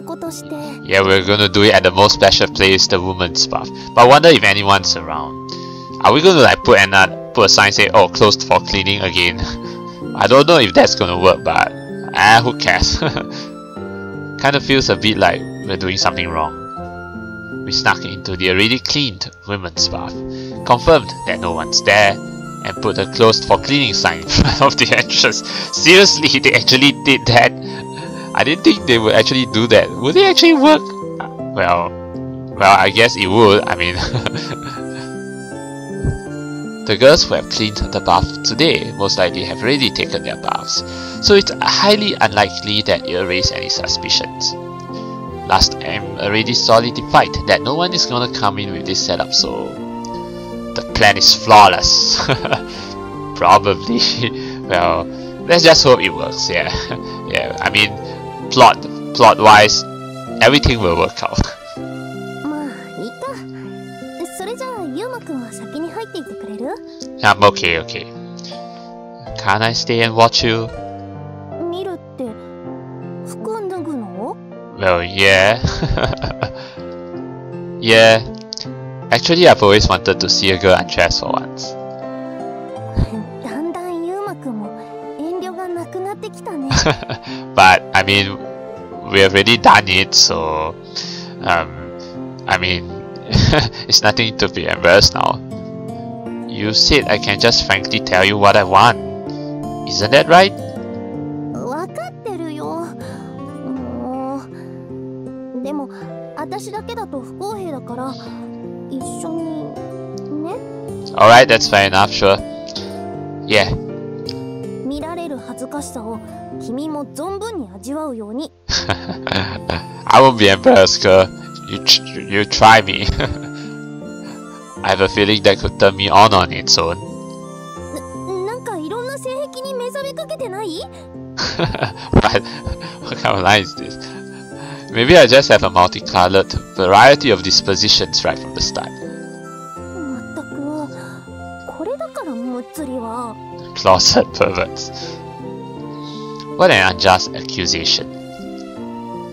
Yeah, we're gonna do it at the most special place, the woman's bath. But I wonder if anyone's around. Are we gonna like put a sign say, oh, closed for cleaning again? I don't know if that's gonna work, but who cares? Kinda feels a bit like we're doing something wrong. We snuck into the already cleaned women's bath, confirmed that no one's there, and put a closed for cleaning sign in front of the entrance. Seriously, they actually did that? I didn't think they would actually do that. Would it actually work? Well, I guess it would. I mean, the girls who have cleaned the bath today most likely have already taken their baths, so it's highly unlikely that it'll raise any suspicions. Last time already solidified that no one is gonna come in with this setup, so the plan is flawless. Probably. Well, let's just hope it works. Yeah, yeah. I mean, plot-wise, everything will work out. I'm okay, okay. Can I stay and watch you? Well, yeah. Yeah. Actually, I've always wanted to see a girl undressed for once. But, I mean, we've already done it, so... I mean, it's nothing to be embarrassed now. You said I can just frankly tell you what I want. Isn't that right? Alright, that's fair enough, sure. Yeah. I won't be embarrassed, girl. You try me. I have a feeling that could turn me on its own. What kind of line is this? Maybe I just have a multicolored variety of dispositions right from the start. Closet perverts. What an unjust accusation.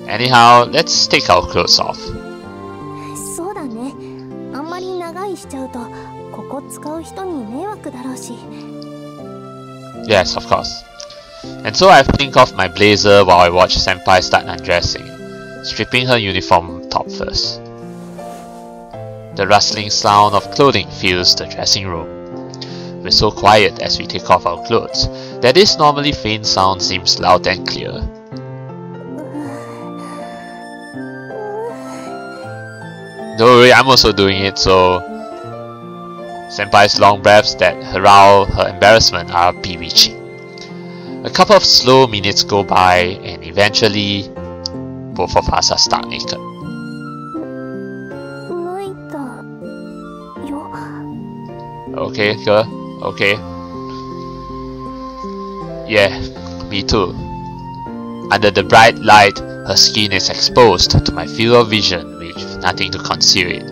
Anyhow, let's take our clothes off. Yes, of course. And so I think of my blazer while I watch Senpai start undressing, stripping her uniform top first. The rustling sound of clothing fills the dressing room. We're so quiet as we take off our clothes that this normally faint sound seems loud and clear. Don't worry, I'm also doing it, so... Senpai's long breaths that herald her embarrassment are bewitching. A couple of slow minutes go by, and eventually, both of us are stark naked. Okay, girl. Okay. Yeah, me too. Under the bright light, her skin is exposed to my field of vision, with nothing to conceal it.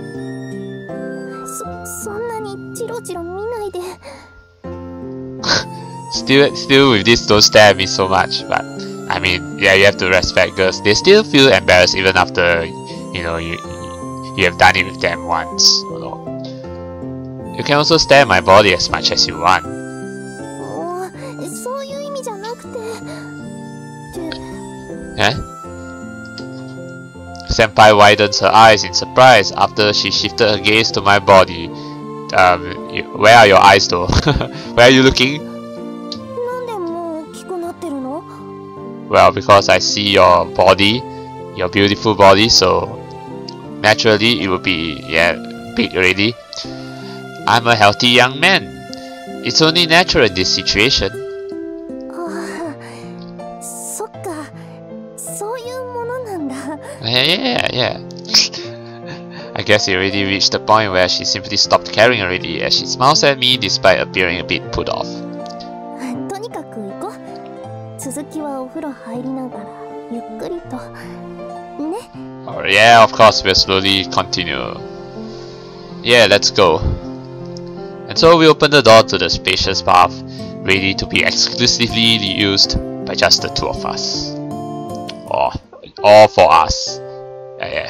Still with this, don't stare at me so much, but I mean, yeah, you have to respect girls. They still feel embarrassed even after, you know, you have done it with them once. You can also stare at my body as much as you want. Huh? Senpai widens her eyes in surprise after she shifted her gaze to my body. Where are your eyes though? Where are you looking? Well, because I see your body, your beautiful body, so naturally it would be, yeah, big already. I'm a healthy young man. It's only natural in this situation. Yeah. I guess it already reached the point where she simply stopped caring already as she smiles at me despite appearing a bit put off. Oh yeah, of course, we'll slowly continue. Yeah, let's go. And so we open the door to the spacious bath, ready to be exclusively used by just the two of us. Or all for us. Yeah, yeah.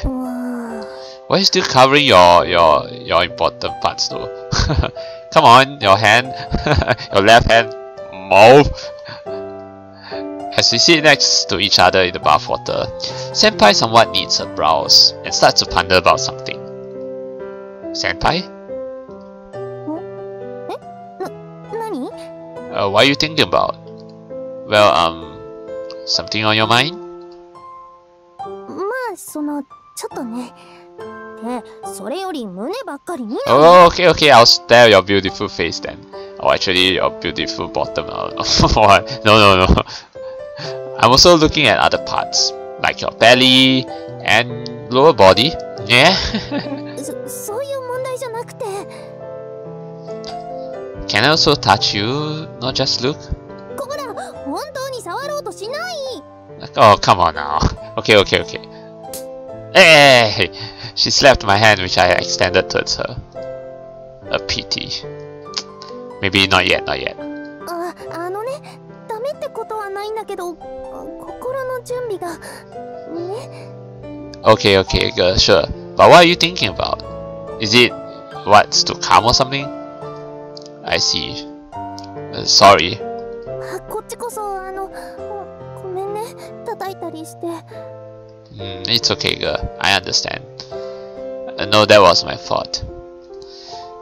Why are you still covering your important parts though? Come on, your hand, your left hand, move. As we sit next to each other in the bathwater, Senpai somewhat knits her brows and starts to ponder about something. Senpai? What are you thinking about? Well, something on your mind? Oh, okay, I'll stare your beautiful face then. Oh, actually, your beautiful bottom. No. I'm also looking at other parts, like your belly and lower body. Yeah. Can I also touch you, not just look? Oh, come on now. Okay. Hey! She slapped my hand, which I extended towards her. A pity. Maybe not yet. Okay, girl, sure. But what are you thinking about? Is it what's to come or something? I see. Sorry. It's okay, girl. I understand. No, that was my fault.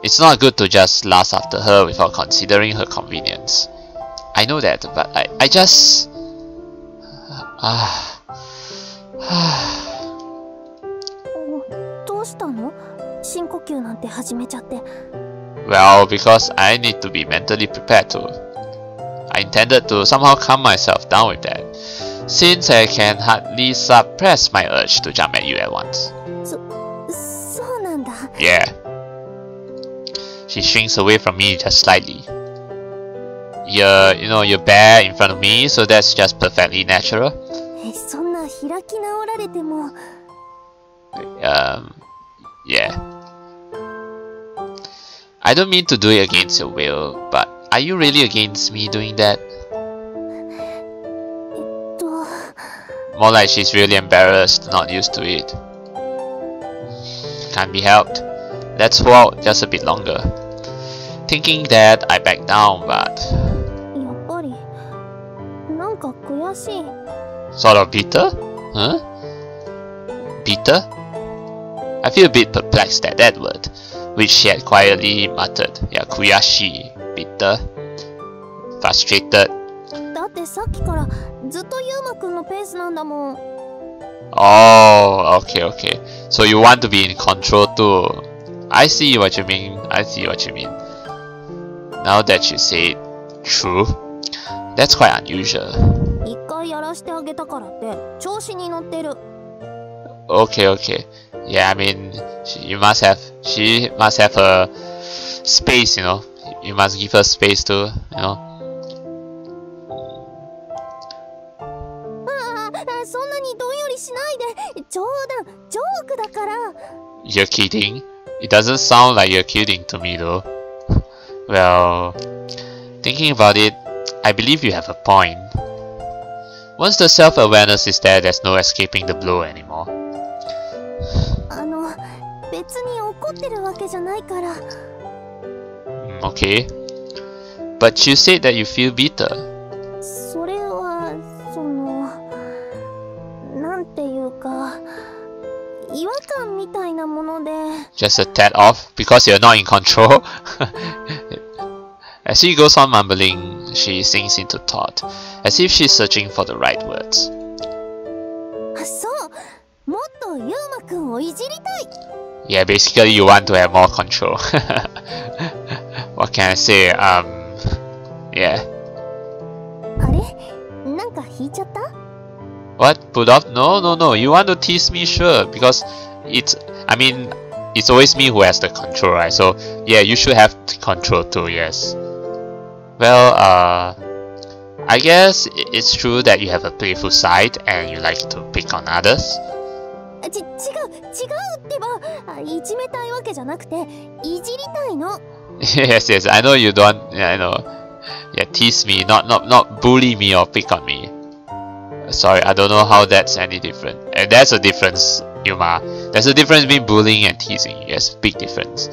It's not good to just lust after her without considering her convenience. I know that, but I just... Well, because I need to be mentally prepared too. I intended to somehow calm myself down with that, since I can hardly suppress my urge to jump at you at once. Yeah. She shrinks away from me just slightly. You're bare in front of me, so that's just perfectly natural. Yeah. I don't mean to do it against your will, but are you really against me doing that? More like she's really embarrassed, not used to it. Can't be helped. Let's walk just a bit longer. Thinking that, I back down, but... Sort of bitter? Huh? Bitter? I feel a bit perplexed at that word, which she had quietly muttered. Yeah, kuyashi, bitter, frustrated. Oh, okay. So you want to be in control too. I see what you mean. Now that you say it, true. That's quite unusual. Okay. Yeah, I mean, she must have her space, you know. You must give her space too, you know. You're kidding? It doesn't sound like you're kidding to me though. Well, thinking about it, I believe you have a point. Once the self-awareness is there, there's no escaping the blow anymore. Okay, but you said that you feel bitter. Just a tad off because you're not in control. As she goes on mumbling, she sinks into thought, as if she's searching for the right words. Yeah, basically you want to have more control. What can I say? Yeah. What? Put off? No. You want to tease me, sure, because it's always me who has the control, right? So yeah, you should have control too, yes. Well, I guess it's true that you have a playful side and you like to pick on others. Yes, I know you don't, I know. Yeah, tease me, not bully me or pick on me. Sorry, I don't know how that's any different. And that's a difference, Yuma. There's a difference between bullying and teasing. Yes, big difference.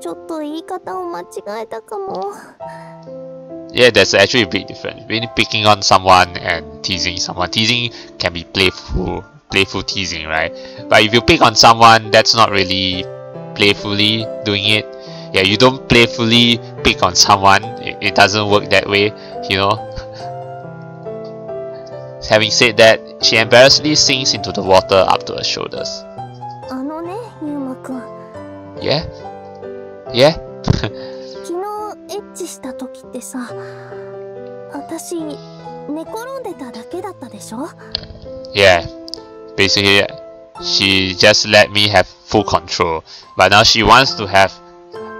ちょっと言い方を間違えたかも. Yeah, that's actually a big difference between picking on someone and teasing someone. Teasing can be playful teasing, right? But if you pick on someone, that's not really playfully doing it. Yeah, you don't playfully pick on someone. It doesn't work that way, you know. Having said that, she embarrassedly sinks into the water up to her shoulders. Yeah? Yeah? エッチした時ってさ、私寝転んでただけだったでしょ? Yeah, basically she just let me have full control, but now she wants to have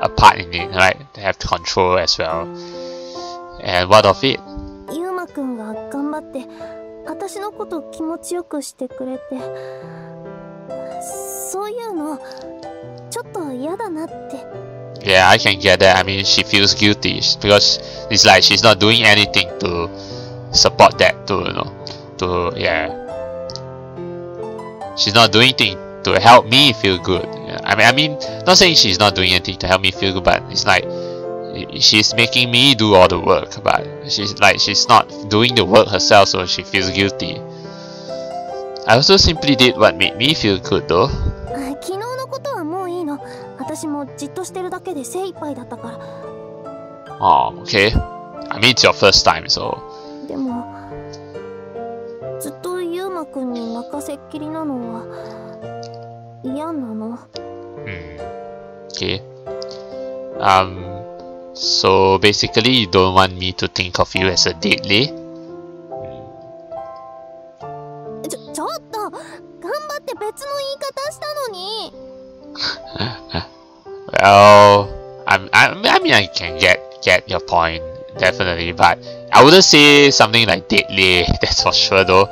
a part in it, right? To have control as well. And what of it? ユーマ君が頑張って私のこと気持ちよくしてくれて、そういうのちょっと嫌だなって。 Yeah, I can get that. I mean, she feels guilty because it's like she's not doing anything to support that, to, you know, to, yeah. She's not doing anything to help me feel good. Yeah. I mean, not saying she's not doing anything to help me feel good, but it's like she's making me do all the work, but she's not doing the work herself, so she feels guilty. I also simply did what made me feel good, though. 私もじっとしてるだけで精一杯だったから。あ、okay. I mean it's your first time, so. でもずっとユーマくんに任せっきりなのは嫌なの。Okay. So basically you don't want me to think of you as a deadly. ちょっと頑張って別の言い方したのに。 Well, I mean, I can get your point, definitely, but I wouldn't say something like deadly, that's for sure though.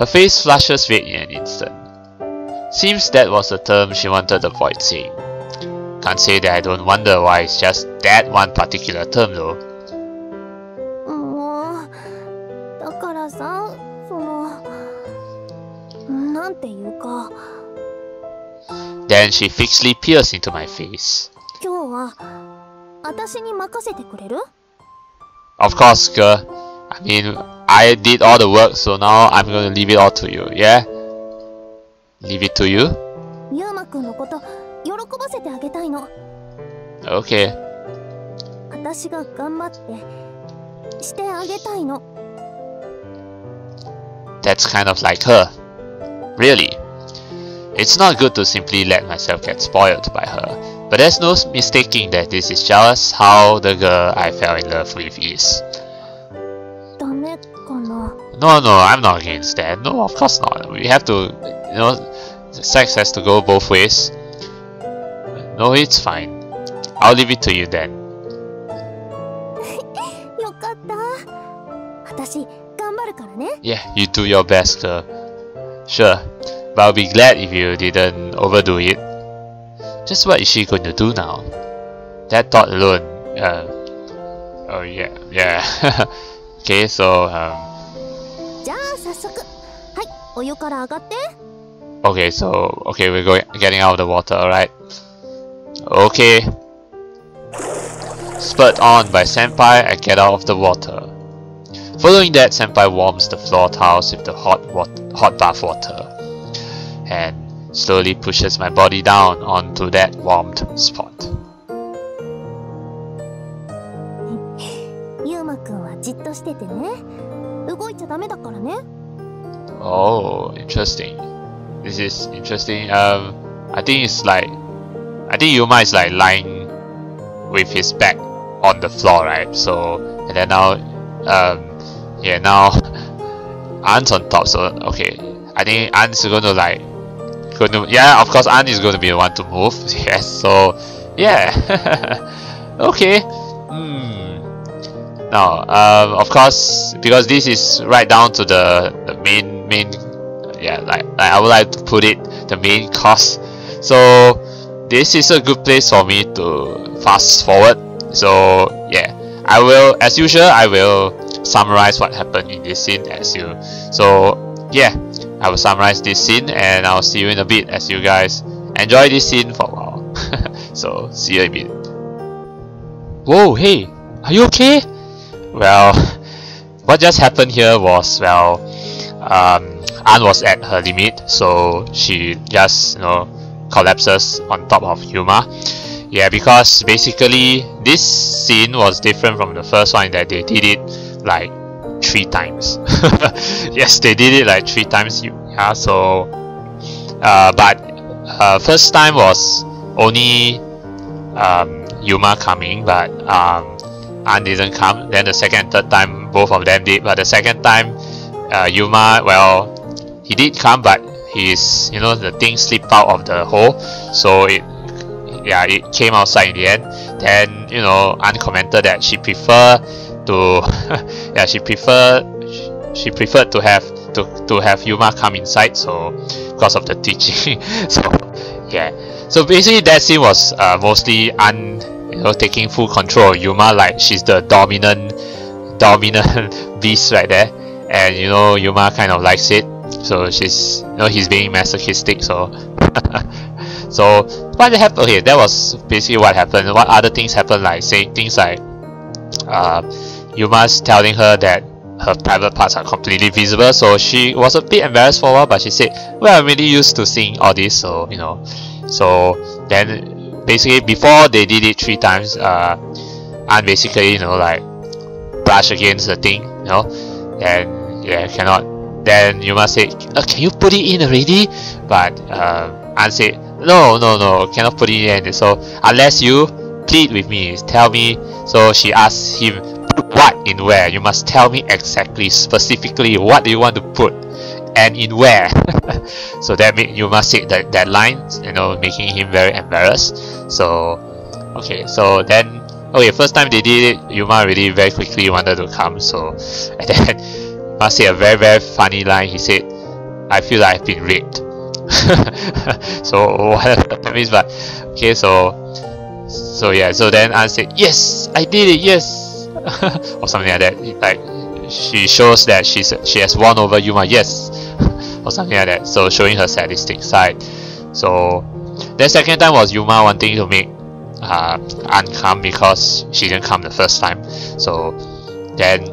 Her face flushes red in an instant. Seems that was the term she wanted to avoid saying. Can't say that I don't wonder why it's just that one particular term though. だからさ、その、なんていうか。 Then she fixedly peers into my face. Of course, girl. I mean, I did all the work, so now I'm gonna leave it all to you, yeah? Leave it to you? Okay. That's kind of like her. Really? It's not good to simply let myself get spoiled by her, but there's no mistaking that this is just how the girl I fell in love with is. No, I'm not against that. No, of course not. We have to, you know, sex has to go both ways. No, it's fine. I'll leave it to you then. Yeah, you do your best, girl. Sure. But I'll be glad if you didn't overdo it. Just what is she going to do now? That thought alone. Oh yeah, yeah. Okay, so Okay, we're getting out of the water, alright? Okay. Spurred on by Senpai, I get out of the water. Following that, Senpai warms the floor tiles with the hot bath water. And slowly pushes my body down onto that warmed spot. Oh, interesting. This is interesting. I think Yuma is like lying with his back on the floor, right? So, and then now, yeah, now Ann's on top. So, okay, I think Ann's gonna like. Yeah, of course, Ann is going to be the one to move. Yes, so yeah. Okay. Now, of course, because this is right down to the main. Yeah, like I would like to put it, the main course. So this is a good place for me to fast forward. So yeah, I will, as usual, I will summarize what happened in this scene as you. So yeah, I will summarize this scene and I'll see you in a bit as you guys enjoy this scene for a while. So see you in a bit. Whoa, hey, are you okay? Well, what just happened here was, well, Ann was at her limit, so she just, you know, collapses on top of Yuma. Yeah, because basically this scene was different from the first one that they did it like 3 times. Yes, they did it like 3 times. Yeah, so but first time was only Yuma coming, but Ann didn't come. Then the second and third time both of them did, but the second time Yuma, well, he did come, but his, you know, the thing slipped out of the hole, so it, yeah, it came outside in the end. Then, you know, Ann commented that she preferred to, yeah, she preferred to have have Yuma come inside, so because of the teaching. So yeah, so basically that scene was mostly Ann, you know, taking full control of Yuma, like she's the dominant beast right there, and you know Yuma kind of likes it, so she's, you know, he's being masochistic. So so what happened? Okay, that was basically what happened. What other things happened? Like saying things like Yuma's telling her that her private parts are completely visible, so she was a bit embarrassed for a while, but she said, well, I'm really used to seeing all this, so you know. So then basically before they did it 3 times, and basically, you know, like brush against the thing, you know, and yeah, cannot. Then Yuma said, can you put it in already? But Ann said, no, cannot put it in. So unless you plead with me, tell me. So she asked him, put what in where? You must tell me exactly, specifically, what do you want to put and in where. So that made Yuma say that line, you know, making him very embarrassed. So okay, so then, okay, first time they did it, Yuma really very quickly wanted to come. So and then Yuma said a very, very funny line. He said, I feel like I've been raped. So what that means, but okay, so yeah, so then Ann said, yes, I did it, yes. Or something like that, like she shows that she has won over Yuma, yes. Or something like that, so showing her sadistic side. So the second time was Yuma wanting to make Ann come because she didn't come the first time. So then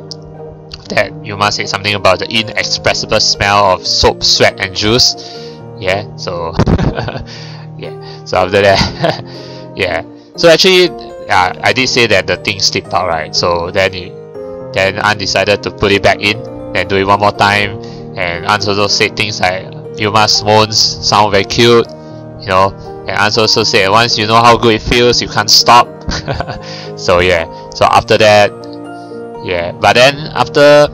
that Yuma said something about the inexpressible smell of soap, sweat and juice. Yeah, so yeah, so after that, yeah, so actually I did say that the thing slipped out, right? So then Ann decided to put it back in and do it one more time, and Ann also said things like Yuma's moans sound very cute, you know, and Ann also said once you know how good it feels, you can't stop. So yeah, so after that, yeah, but then after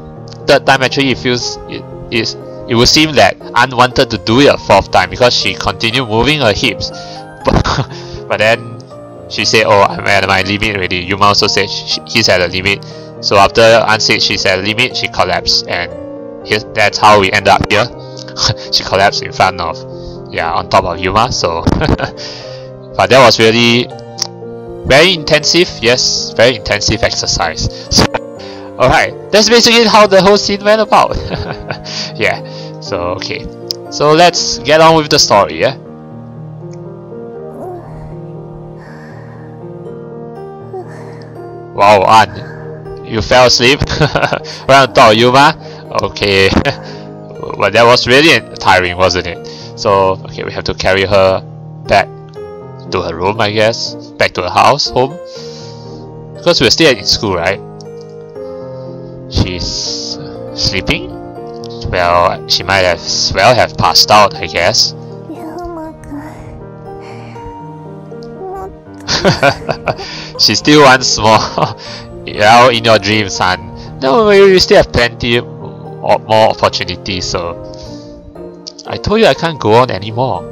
third time actually it feels it would seem that Ann wanted to do it a 4th time because she continued moving her hips. But then she said, oh, I'm at my limit already. Yuma also said he's at a limit. So after Ann said she's at a limit, she collapsed. And that's how we end up here. She collapsed in front of, yeah, on top of Yuma. So, but that was really very intensive. Yes, very intensive exercise. So, alright, that's basically how the whole scene went about. Yeah, so okay, so let's get on with the story, yeah? Wow, Ann, you fell asleep? Right on top of Yuma? Okay, well, that was really tiring, wasn't it? So, okay, we have to carry her back to her room, I guess, back to her house, home, because we're still in school, right? She's sleeping? Well, she might as well have passed out, I guess. She still wants more. Well, in your dreams, son. No, we still have plenty more opportunities, so... I told you I can't go on anymore.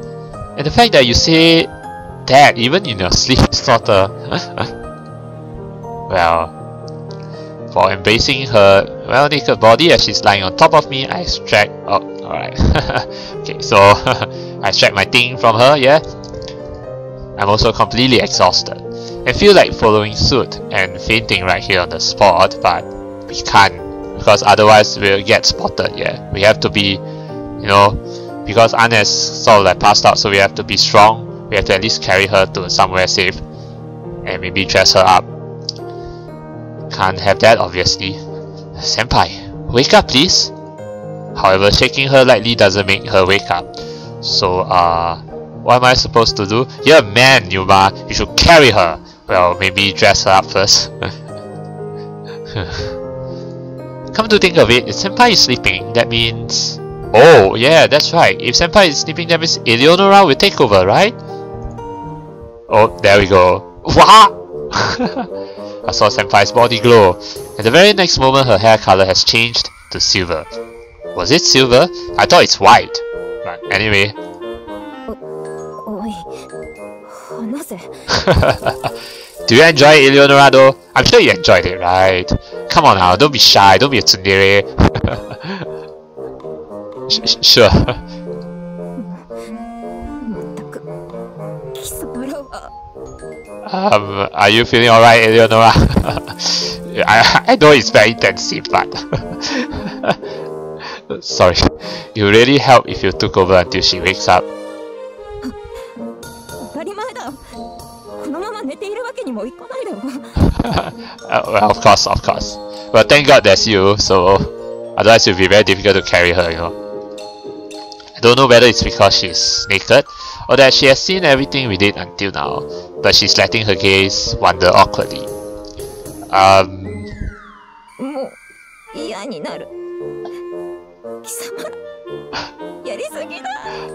And the fact that you say that even in your sleep is not a... Well... For embracing her well naked body as she's lying on top of me, I extract. Oh, alright. Okay, so I extract my thing from her. Yeah, I'm also completely exhausted. I feel like following suit and fainting right here on the spot, but we can't, because otherwise we'll get spotted, yeah. We have to be, you know, because Ann has sort of like passed out, so we have to be strong. We have to at least carry her to somewhere safe and maybe dress her up. Can't have that, obviously. Senpai, wake up please! However, shaking her lightly doesn't make her wake up. So, what am I supposed to do? You're a man, Yuma! You should carry her! Well, maybe dress her up first. Come to think of it, if Senpai is sleeping, that means... Oh, yeah, that's right. If Senpai is sleeping, that means Eleonora will take over, right? Oh, there we go. Wah! I saw Senpai's body glow, and the very next moment her hair color has changed to silver. Was it silver? I thought it's white. But anyway... Do you enjoy it, Eleonora, though? I'm sure you enjoyed it, right? Come on now, don't be shy, don't be a tsundere. Sure. Are you feeling alright, Eleonora? I know it's very intensive, but... Sorry. You really help if you took over until she wakes up. Well, of course. Well, thank God there's you, so... Otherwise it would be very difficult to carry her, you know. I don't know whether it's because she's naked, or that she has seen everything we did until now, but she's letting her gaze wander awkwardly.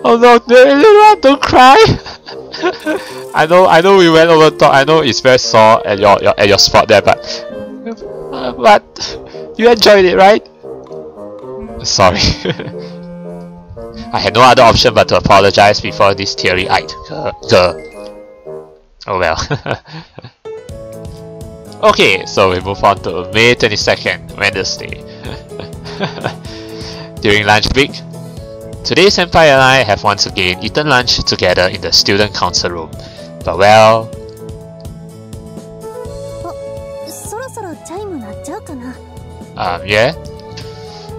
Oh no, Eleonora, don't cry! I know we went over top, I know it's very sore at your spot there, but you enjoyed it, right? Sorry. I had no other option but to apologize before this teary-eyed girl. Oh well. Okay, so we move on to May 22nd, Wednesday. During lunch break, today Senpai and I have once again eaten lunch together in the student council room. But well... yeah?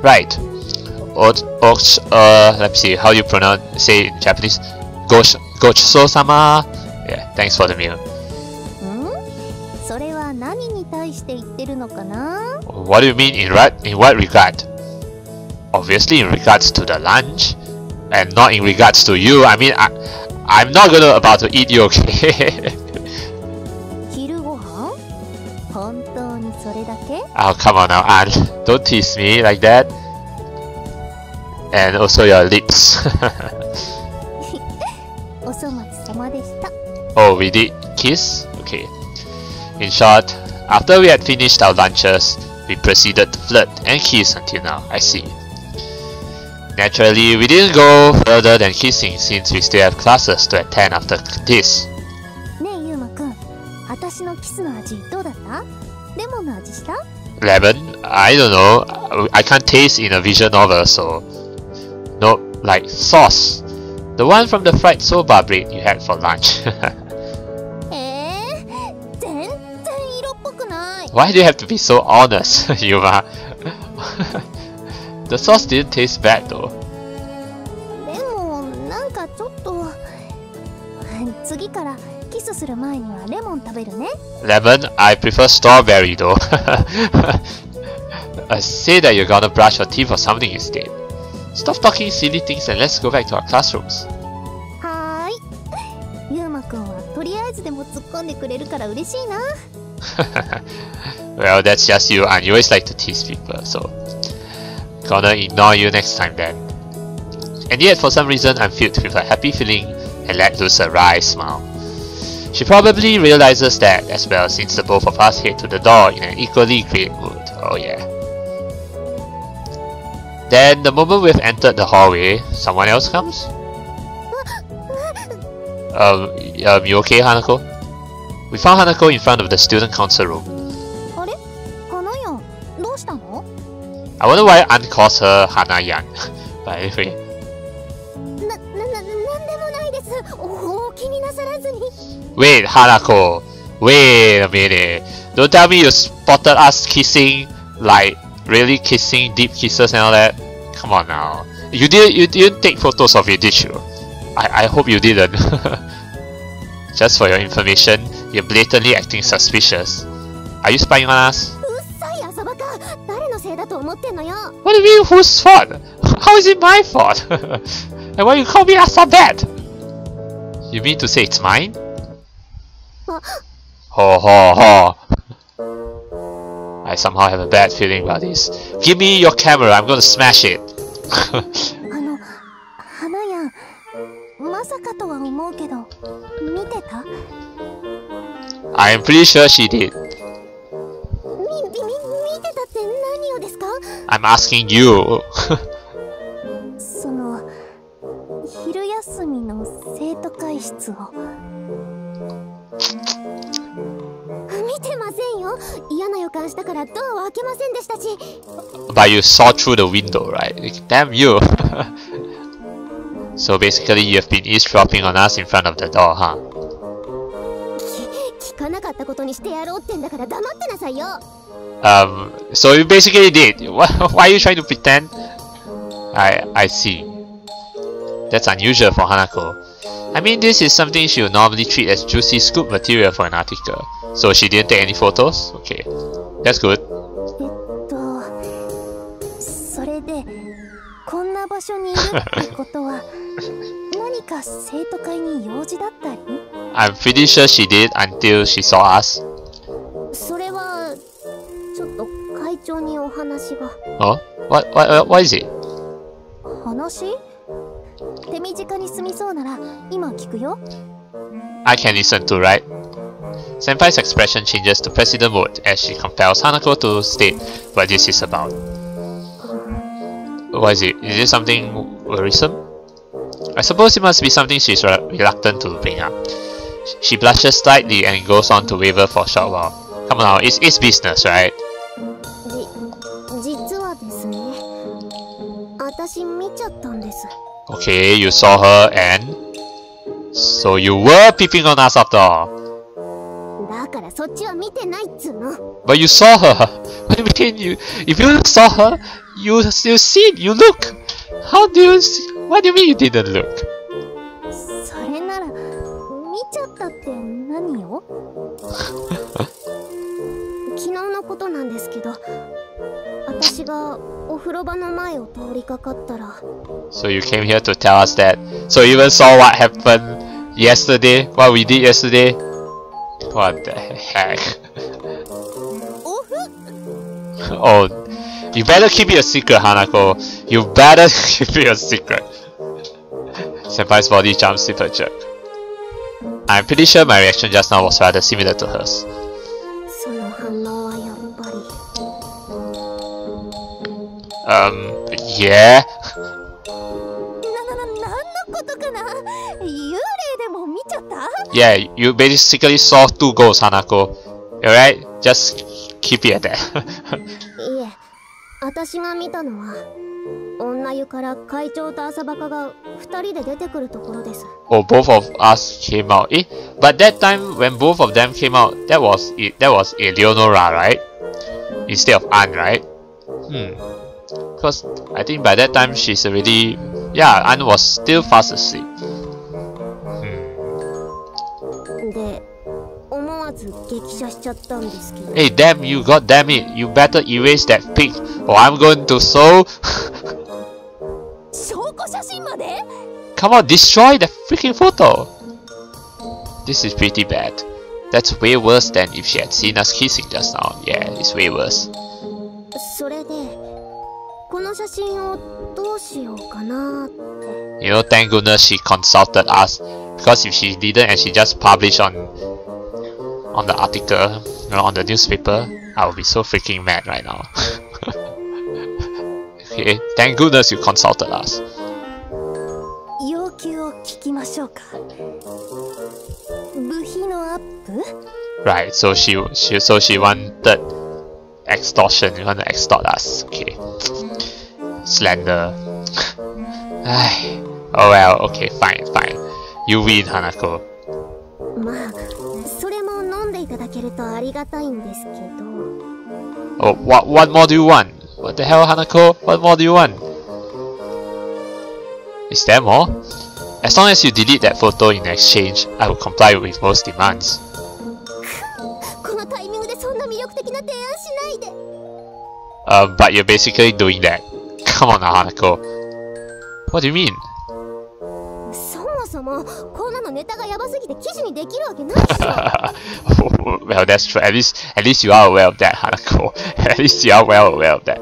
Right. Let me see how you pronounce, say in Japanese. Gochiso-sama. Yeah, thanks for the meal. What do you mean in what regard? Obviously in regards to the lunch, and not in regards to you. I mean, I'm not gonna about to eat you, okay? Oh, come on now, Ann. Don't tease me like that. And also your lips. Oh, we did kiss? Okay. In short, after we had finished our lunches, we proceeded to flirt and kiss until now. I see. Naturally, we didn't go further than kissing since we still have classes to attend after this. Lemon? I don't know. I can't taste in a visual novel, so... Nope, like sauce. The one from the fried soba bread you had for lunch. Why do you have to be so honest, Yuma? The sauce didn't taste bad though. Lemon? I prefer strawberry though. Say that you're gonna brush your teeth or something instead. Stop talking silly things and let's go back to our classrooms. Well, that's just you, and you always like to tease people, so... Gonna ignore you next time then. And yet, for some reason, I'm filled with a happy feeling and let loose a wry smile. She probably realizes that as well, since the both of us head to the door in an equally great mood. Oh yeah. Then, the moment we've entered the hallway, someone else comes? You okay, Hanako? We found Hanako in front of the student council room. I wonder why Ann calls her Hanayan. But anyway... Wait, Hanako! Wait a minute. Don't tell me you spotted us kissing, like really kissing, deep kisses and all that. Come on now. You didn't take photos of it, did you? I hope you didn't. Just for your information, you're blatantly acting suspicious. Are you spying on us? What do you mean, whose fault? How is it my fault? And why you call me after that? You mean to say it's mine? Ho ho ho. I somehow have a bad feeling about this. Give me your camera, I'm gonna smash it. I am pretty sure she did. I'm asking you. But you saw through the window, right? Damn you. So basically you have been eavesdropping on us in front of the door, huh? So you basically did. Why are you trying to pretend? I see. That's unusual for Hanako. I mean, this is something she would normally treat as juicy scoop material for an article. So she didn't take any photos? Okay. That's good. I'm pretty sure she did until she saw us. Oh? What is it? I can listen to, right? Senpai's expression changes to president mode as she compels Hanako to state what this is about. What is it? Is this something worrisome? I suppose it must be something she's reluctant to bring up. She blushes slightly and goes on to waver for a short while. Come on now, it's business, right? Okay, you saw her and... So you were peeping on us after all. But you saw her. What do you mean? If you saw her, you seen. You look. How do you? What do you mean you didn't look? So you came here to tell us that. So you even saw what happened yesterday. What we did yesterday. What the heck? Oh, you better keep it a secret, Hanako. You better keep it a secret. Senpai's body jumps with a jerk. I'm pretty sure my reaction just now was rather similar to hers. Yeah? Yeah, you basically saw two ghosts, Hanako. Alright? Just keep it at that. Oh, both of us came out. Eh? But that time when both of them came out, that was it. That was Eleonora, right? Instead of Ann, right? Because I think by that time she's already... Yeah, Ann was still fast asleep. Hey, damn you, god damn it, you better erase that pic or I'm going to so... Come on, destroy the freaking photo! This is pretty bad. That's way worse than if she had seen us kissing just now. Yeah, it's way worse. You know, thank goodness she consulted us. Because if she didn't and she just published on the article, you know, on the newspaper, I would be so freaking mad right now. Okay, thank goodness you consulted us. Right, so she wanted extortion, you want to extort us, okay. Slander. Oh well, okay, fine. You win, Hanako. Oh, what more do you want? What the hell, Hanako? What more do you want? Is there more? As long as you delete that photo in exchange, I will comply with most demands. But you're basically doing that. Come on, Hanako. What do you mean? Well, that's true. At least you are aware of that, Hanako. At least you are well aware of that.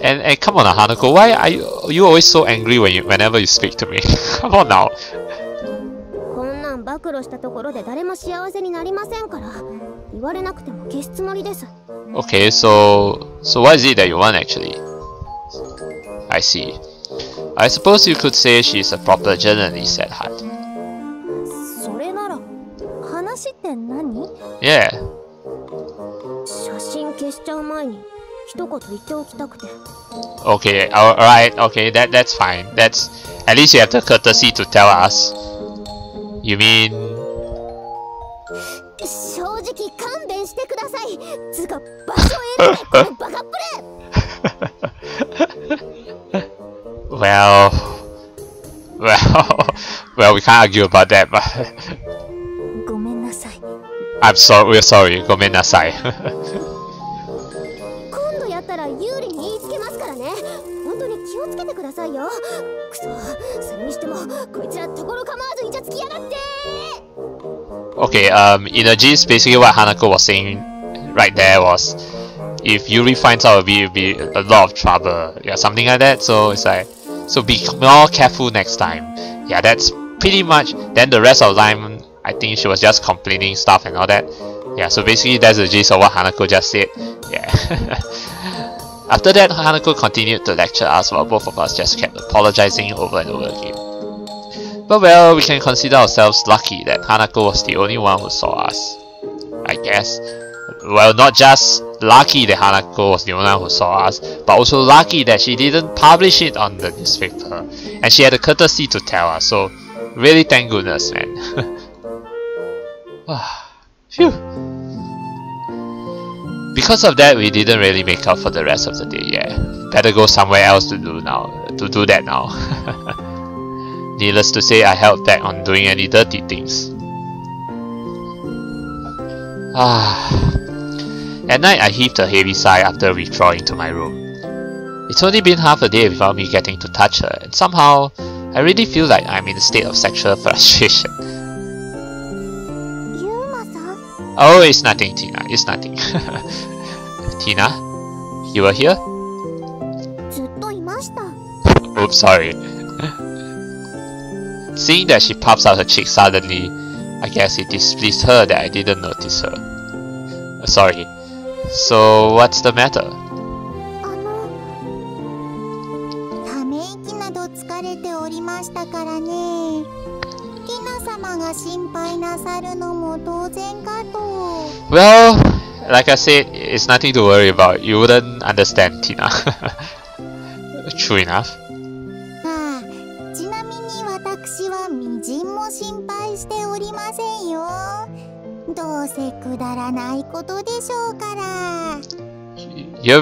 And come on, Hanako. Why are you always so angry whenever you speak to me? Come on now. Okay, so what is it that you want actually? I see. I suppose you could say she is a proper journalist at heart. Yeah. Okay, alright, okay, that's fine. At least you have the courtesy to tell us. You mean? Well, we can't argue about that, but I'm sorry, we're sorry, gomenasai. Okay, in a gist, basically what Hanako was saying right there was, if Yuri finds out of it, it'll be a lot of trouble. Yeah, something like that, so it's like, so be more careful next time. Yeah, that's pretty much. Then the rest of the time, I think she was just complaining stuff and all that. Yeah, so basically that's the gist of what Hanako just said. Yeah. After that, Hanako continued to lecture us while both of us just kept apologizing over and over again. But well, we can consider ourselves lucky that Hanako was the only one who saw us, I guess. Well, not just lucky that Hanako was the only one who saw us, but also lucky that she didn't publish it on the newspaper. And she had the courtesy to tell us, so really thank goodness, man. Phew. Because of that, we didn't really make up for the rest of the day, yeah. Better go somewhere else to do that now. Needless to say, I held back on doing any dirty things. At night, I heaved a heavy sigh after withdrawing to my room. It's only been half a day without me getting to touch her, and somehow, I really feel like I'm in a state of sexual frustration. Yuma-san? Oh, it's nothing, Tina. It's nothing. Tina? You were here? Oops, sorry. Seeing that she pops out her cheek suddenly, I guess it displeased her that I didn't notice her. Sorry. So, what's the matter? Well, like I said, it's nothing to worry about. You wouldn't understand, Tina. True enough.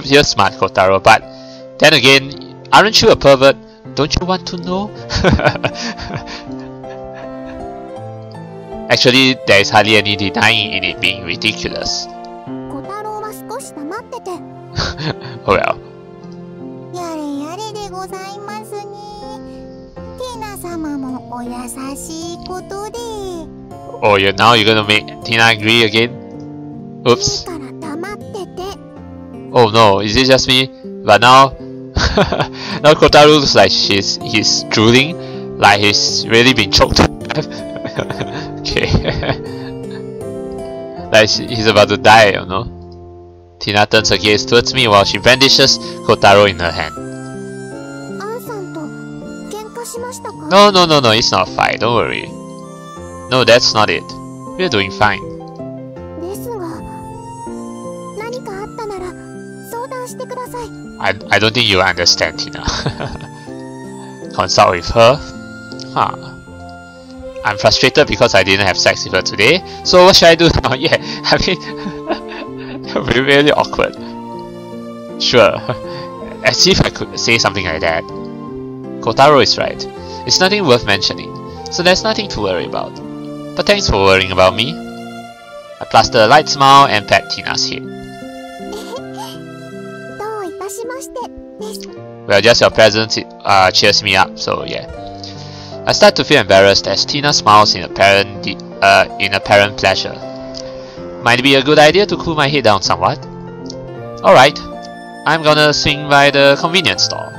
You're smart, Kotaro, but then again, aren't you a pervert? Don't you want to know? Actually, there is hardly any denying in it being ridiculous. Oh well. Oh, now you're gonna make Tina angry again? Oops. Oh no, is it just me? But now Kotaro looks like he's drooling, like he's really been choked. Okay. Like he's about to die, you know. Tina turns her gaze towards me while she brandishes Kotaro in her hand. No, it's not a fight, don't worry. No, that's not it. We're doing fine. I don't think you understand, Tina. Consult with her? Huh. I'm frustrated because I didn't have sex with her today, so what should I do now? Yeah, I mean, that would be really awkward. Sure, as if I could say something like that. Kotaro is right. It's nothing worth mentioning, so there's nothing to worry about. But thanks for worrying about me. I plastered a light smile and pat Tina's head. Well, just your presence cheers me up, so yeah. I start to feel embarrassed as Tina smiles in apparent pleasure. Might be a good idea to cool my head down somewhat. Alright, I'm gonna swing by the convenience store.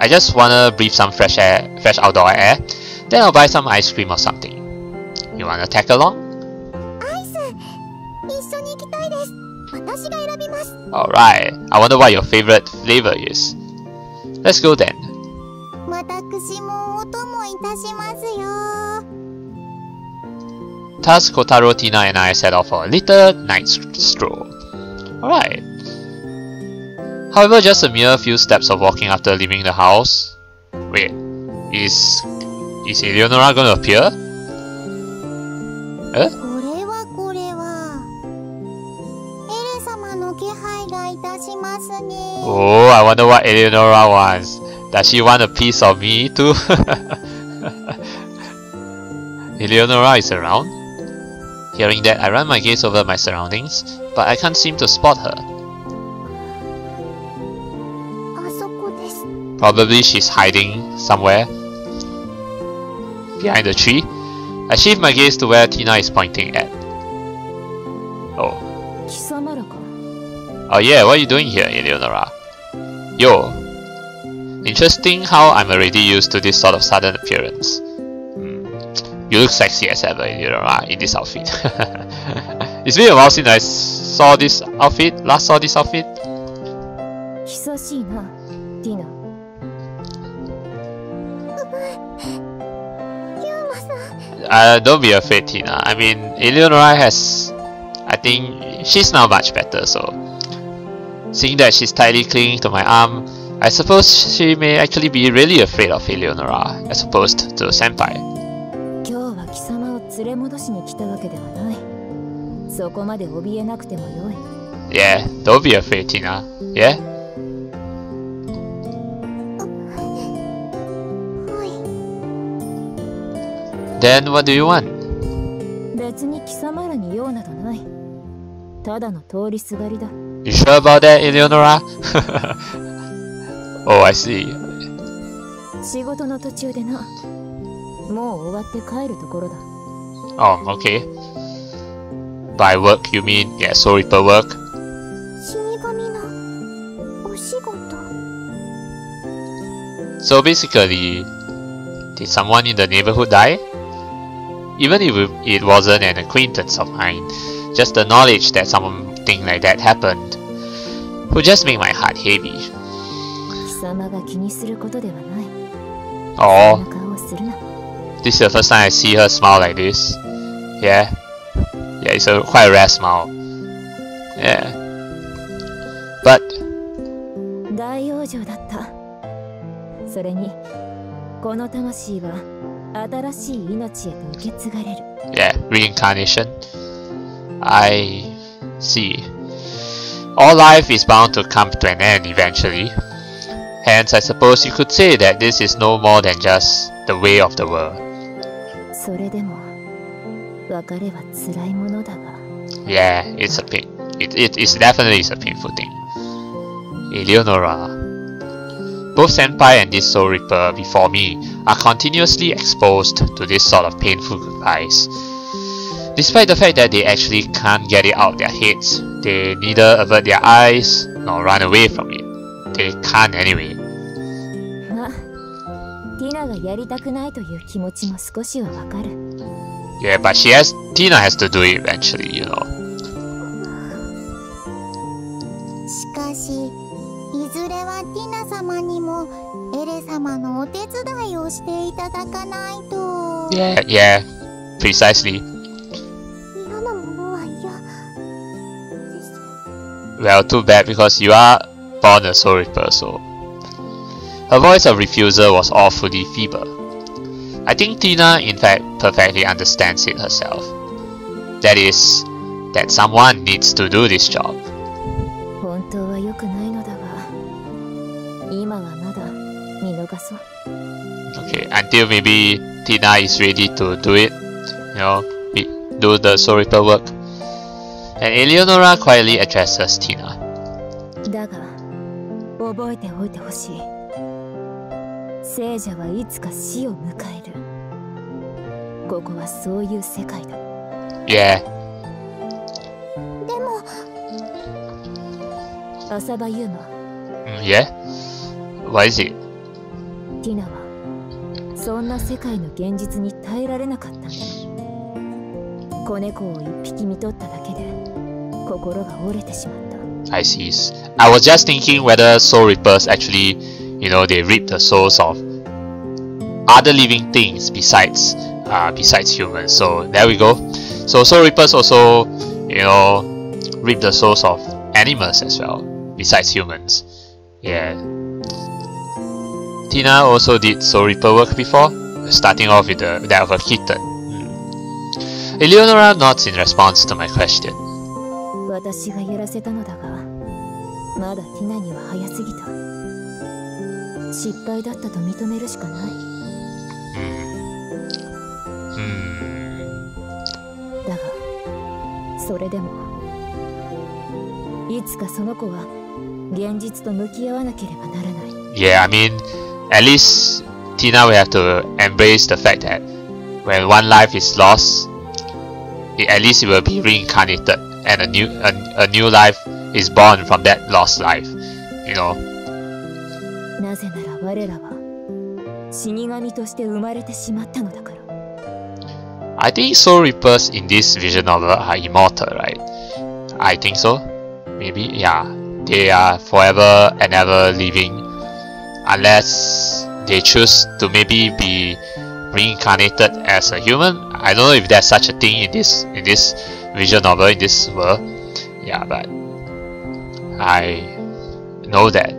I just wanna breathe some fresh outdoor air, then I'll buy some ice cream or something. You wanna tag along? Alright, I wonder what your favorite flavor is. Let's go then. Thus, Kotaro, Tina, and I set off for a little night stroll. Alright. However, just a mere few steps of walking after leaving the house. Wait, is Eleonora gonna appear? Huh? Oh, I wonder what Eleonora wants. Does she want a piece of me too? Eleonora is around. Hearing that, I run my gaze over my surroundings, but I can't seem to spot her. Probably she's hiding somewhere behind a tree. I shift my gaze to where Tina is pointing at. Oh. Oh yeah, what are you doing here, Eleonora? Yo. Interesting how I'm already used to this sort of sudden appearance. You look sexy as ever, Eleonora, in this outfit. It's been a while since I saw this outfit, Don't be afraid, Tina. I mean, Eleonora has... I think she's now much better, so... Seeing that she's tightly clinging to my arm, I suppose she may actually be really afraid of Eleonora, as opposed to Senpai. Yeah, don't be afraid, Tina. Yeah? Then what do you want? You sure about that, Eleonora? Oh, I see. Oh, okay. By work, you mean, yeah, soul reaper work? So basically, did someone in the neighborhood die? Even if it wasn't an acquaintance of mine, just the knowledge that something like that happened would just make my heart heavy. Oh, this is the first time I see her smile like this. Yeah, yeah, it's a quite rare smile. Yeah, but yeah, reincarnation. I see. All life is bound to come to an end eventually. Hence, I suppose you could say that this is no more than just the way of the world. Yeah, it's a pain. It definitely is a painful thing. Eleonora. Both Senpai and this soul reaper before me are continuously exposed to this sort of painful goodbyes. Despite the fact that they actually can't get it out of their heads, they neither avert their eyes nor run away from it. They can't anyway. Yeah, but Tina has to do it eventually, you know. Yeah, yeah, precisely. Well, too bad because you are born a soul reaper, so... Her voice of refusal was awfully feeble. I think Tina, in fact, perfectly understands it herself. That is, that someone needs to do this job. Okay, until maybe Tina is ready to do it, you know, do the soul reaper work. And Eleonora quietly addresses Tina. Yeah. Yeah? Why is it? Tina I see. I was just thinking whether soul reapers actually, you know, they reap the souls of other living things besides besides humans. So there we go. So soul reapers also, you know, reap the souls of animals as well, besides humans. Yeah. Tina also did soul reaper work before, starting off with that of a kitten. Eleonora nods in response to my question. Yeah, I mean, at least Tina will have to embrace the fact that when one life is lost, at least it will be reincarnated and a new life is born from that lost life, you know. I think soul reapers in this vision novel are immortal, right? I think so. Maybe, yeah. They are forever and ever living, unless they choose to maybe be reincarnated as a human. I don't know if there's such a thing in this visual novel, in this world. Yeah, but I know that.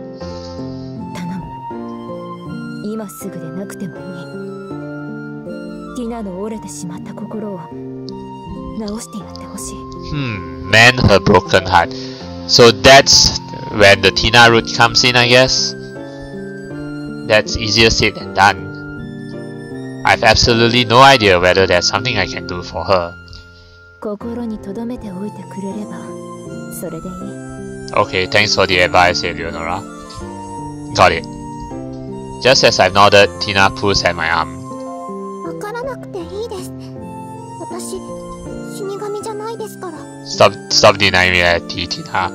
Mend her broken heart. So that's when the Tina route comes in, I guess. That's easier said than done. I've absolutely no idea whether there's something I can do for her. Okay, thanks for the advice, Eleonora. Got it. Just as I nodded, Tina pulls at my arm. Stop denying me, Tina.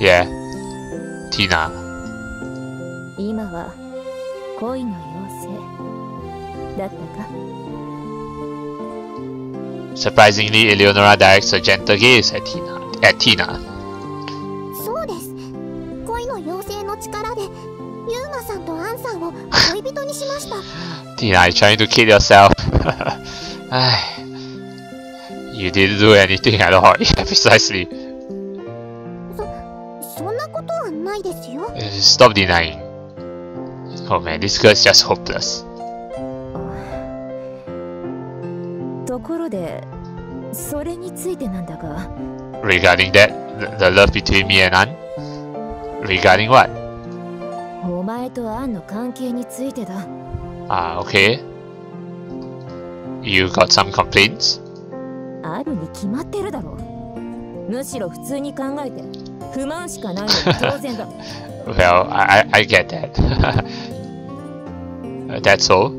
Yeah, Tina. Surprisingly, Eleonora directs a gentle gaze at Tina. Tina, you're trying to kid yourself. You didn't do anything at all, precisely. Stop denying. Oh man, this girl's just hopeless. Regarding that, the love between me and Ann? Regarding what? Okay. You got some complaints? Well, I get that. That's all.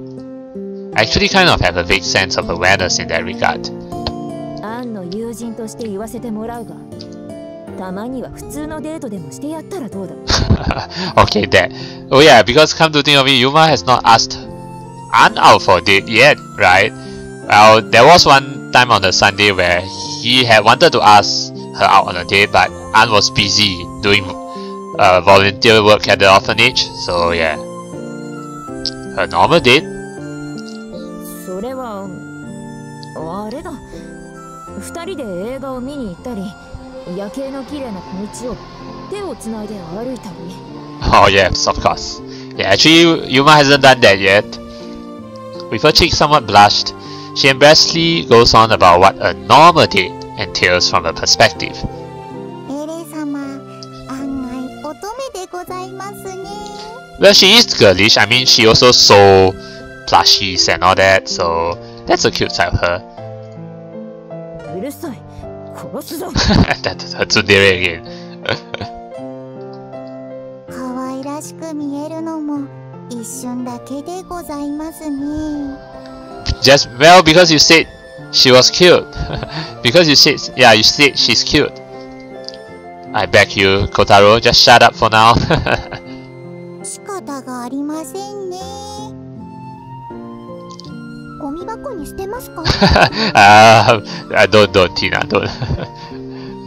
I actually kind of have a vague sense of awareness in that regard. Okay, that. Oh yeah, because come to think of it, Yuma has not asked Ann out for a date yet, right? Well, there was one time on a Sunday where he had wanted to ask her out on a date, but Ann was busy doing volunteer work at the orphanage, so yeah. Her normal date? Oh yes, of course. Yeah, actually, Yuma hasn't done that yet. With her cheek somewhat blushed, she embarrassedly goes on about what a normal date entails from her perspective. Well, she is girlish. I mean, she also sold plushies and all that, so that's a cute side of her. That's her tsundere again. Just, well, because you said she was cute. Because you said, yeah, you said she's cute. I beg you, Kotaro, just shut up for now. Don't, Tina, don't.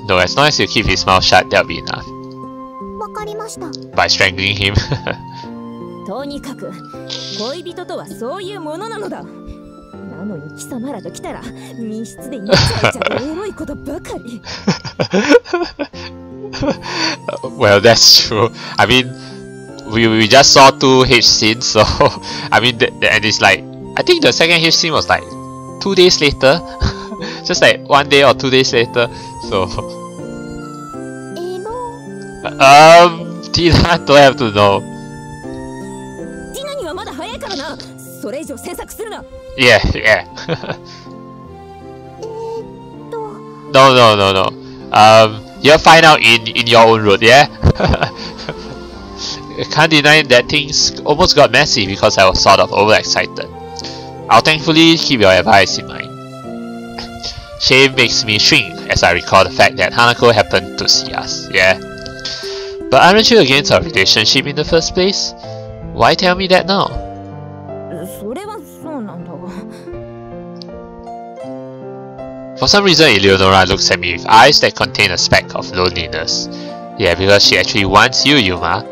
No, as long as you keep his mouth shut, that'll be enough. By strangling him. Well, that's true. I mean, we just saw two H scenes, so I mean, and it's like, I think the second H scene was like 2 days later, just like 1 day or 2 days later. So, Tina, don't have to know. Yeah, yeah. No. You'll find out in your own road, yeah. Can't deny that things almost got messy because I was sort of overexcited. I'll thankfully keep your advice in mind. Shame makes me shrink as I recall the fact that Hanako happened to see us, yeah. But aren't you against our relationship in the first place? Why tell me that now? For some reason, Eleonora looks at me with eyes that contain a speck of loneliness. Yeah, because she actually wants you, Yuma.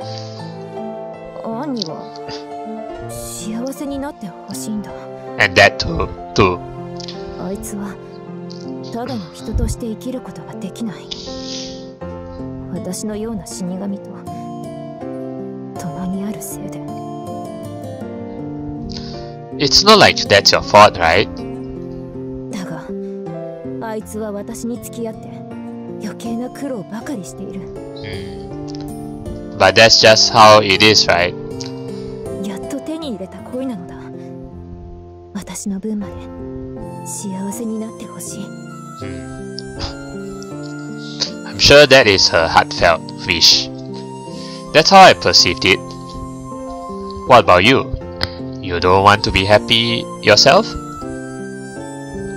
And that too. It's not like that's your fault, right? But that's just how it is, right? I'm sure that is her heartfelt wish. That's how I perceived it. What about you? You don't want to be happy yourself?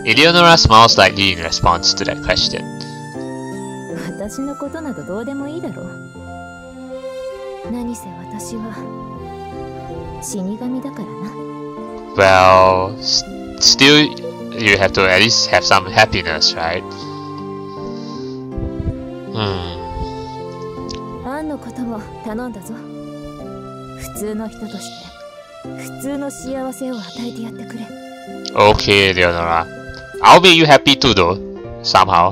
Eleonora smiles slightly in response to that question. Well, still, you have to at least have some happiness, right? Okay, Eleonora. I'll make you happy too, though, somehow.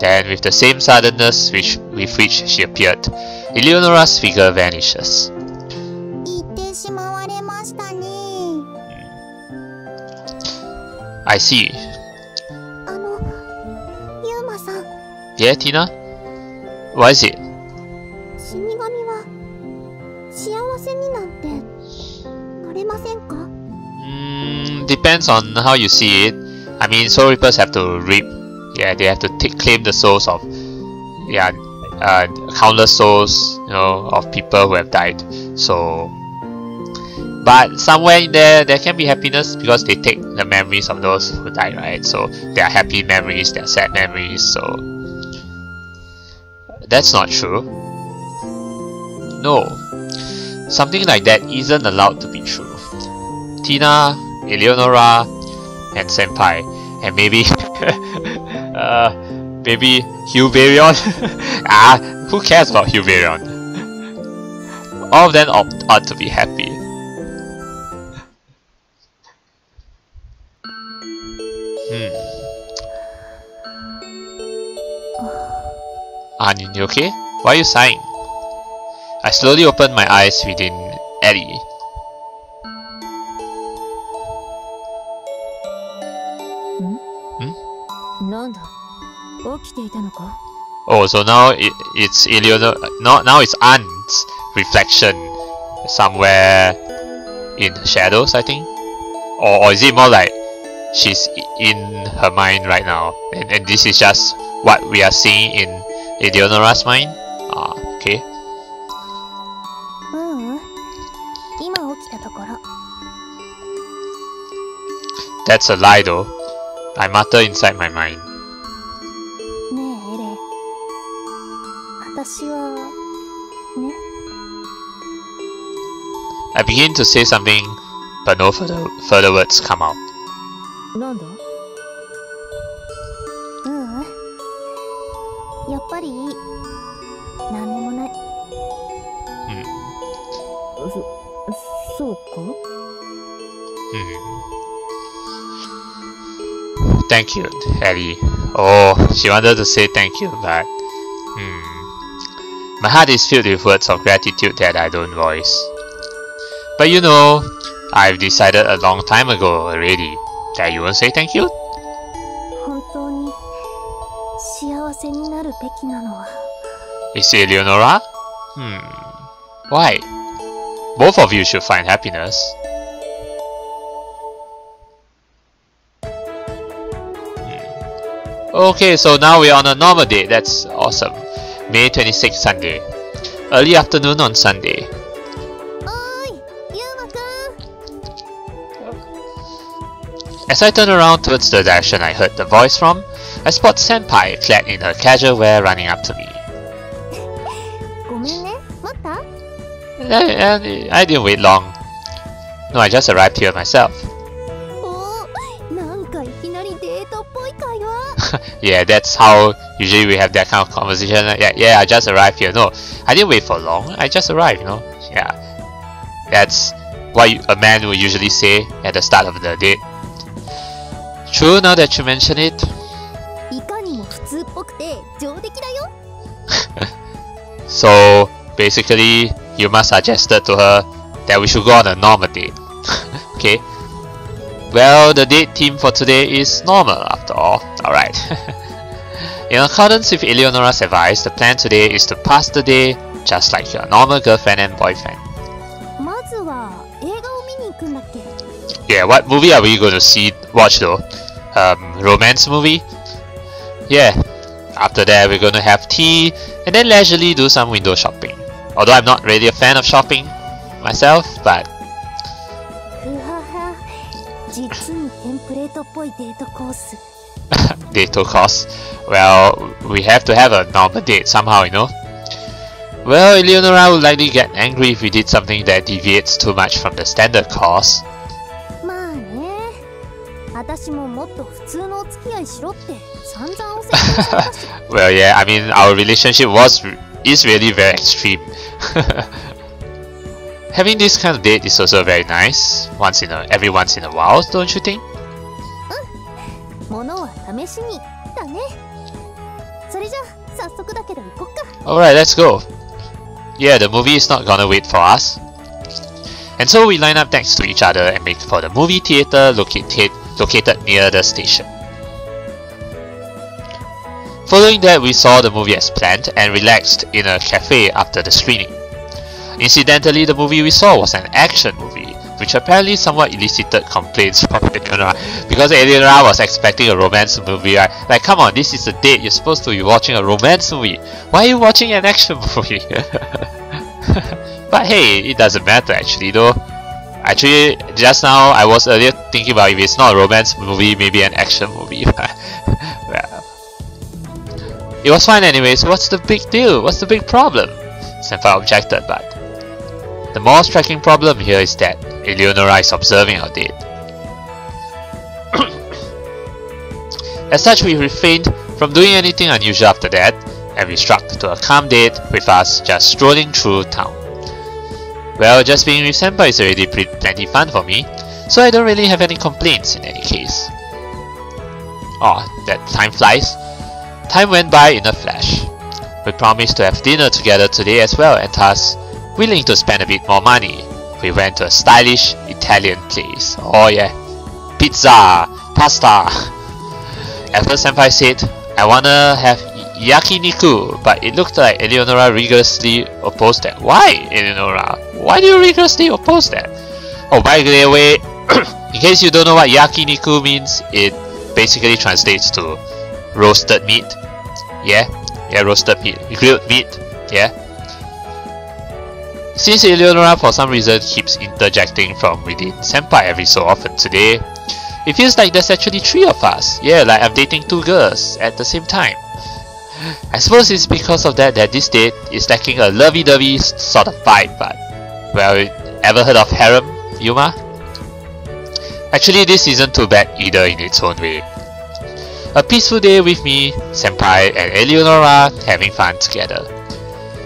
Then, with the same suddenness with which she appeared, Eleonora's figure vanishes. I see. Yeah, Tina? What is it? Depends on how you see it. I mean, soul reapers have to reap. Yeah, they have to claim the souls of countless souls, you know, of people who have died. So, but somewhere in there can be happiness because they take the memories of those who died, right? So there are happy memories, there are sad memories, so... That's not true. No. Something like that isn't allowed to be true. Tina, Eleonora, and Senpai, and maybe... maybe Huberion? Who cares about Huberion? All of them ought to be happy. Ann, you okay? Why are you sighing? I slowly opened my eyes within Ellie. Oh, so now it's Eleonora. No, now it's Ann's reflection somewhere in the shadows, I think. Or is it more like she's in her mind right now, and this is just what we are seeing in Eleonora's mind? Ah, okay. That's a lie though, I mutter inside my mind. I begin to say something, but no further words come out. Thank you, Ellie. Oh, she wanted to say thank you, but... My heart is filled with words of gratitude that I don't voice. But you know, I've decided a long time ago already that you won't say thank you. Is it Eleonora? Why? Both of you should find happiness. Okay, so now we're on a normal day. That's awesome. May 26th, Sunday. Early afternoon on Sunday. As I turn around towards the direction I heard the voice from, I spot Senpai clad in her casual wear running up to me. I didn't wait long. No, I just arrived here myself. Yeah, that's how usually we have that kind of conversation. Yeah, I just arrived here. No, I didn't wait for long. I just arrived, you know. Yeah, that's what a man will usually say at the start of the date. True, now that you mention it. So basically, Yuma suggested to her that we should go on a normal date. Okay. Well, the date theme for today is normal after all. Alright. In accordance with Eleonora's advice, the plan today is to pass the day just like your normal girlfriend and boyfriend. Yeah, what movie are we going to watch though? Romance movie? Yeah. After that, we're going to have tea and then leisurely do some window shopping. Although I'm not really a fan of shopping myself, but... Date course. Well, we have to have a normal date somehow, you know. Well, Eleonora would likely get angry if we did something that deviates too much from the standard course. Well, yeah, I mean, our relationship is really very extreme. Having this kind of date is also very nice, every once in a while, don't you think? Alright, let's go. Yeah, the movie is not gonna wait for us. And so we line up next to each other and make for the movie theater located near the station. Following that, we saw the movie as planned and relaxed in a cafe after the screening. Incidentally, the movie we saw was an action movie, which apparently somewhat elicited complaints from Eleonora, because Eleonora was expecting a romance movie, right? Like, come on, this is a date, you're supposed to be watching a romance movie. Why are you watching an action movie? But hey, it doesn't matter actually though. Actually, just now, I was earlier thinking about if it's not a romance movie, maybe an action movie. Well, it was fine anyways, what's the big deal? What's the big problem? Senpai objected, but... The more striking problem here is that Eleonora is observing our date. As such, we refrained from doing anything unusual after that, and we struck to a calm date with us just strolling through town. Well, just being with Senpai is already plenty fun for me, so I don't really have any complaints in any case. Aw, that time flies. Time went by in a flash. We promised to have dinner together today as well, and thus willing to spend a bit more money, we went to a stylish Italian place. Oh yeah, pizza, pasta. At first Senpai said, I wanna have yakiniku, but it looked like Eleonora rigorously opposed that. Why, Eleonora? Why do you rigorously oppose that? Oh, by the way, in case you don't know what yakiniku means, it basically translates to roasted meat. Yeah, roasted meat, grilled meat, yeah. Since Eleonora for some reason keeps interjecting from within Senpai every so often today, it feels like there's actually three of us. Yeah, like I'm dating two girls at the same time. I suppose it's because of that that this date is lacking a lovey-dovey sort of vibe, but... Well, ever heard of harem, Yuma? Actually, this isn't too bad either in its own way. A peaceful day with me, Senpai and Eleonora having fun together.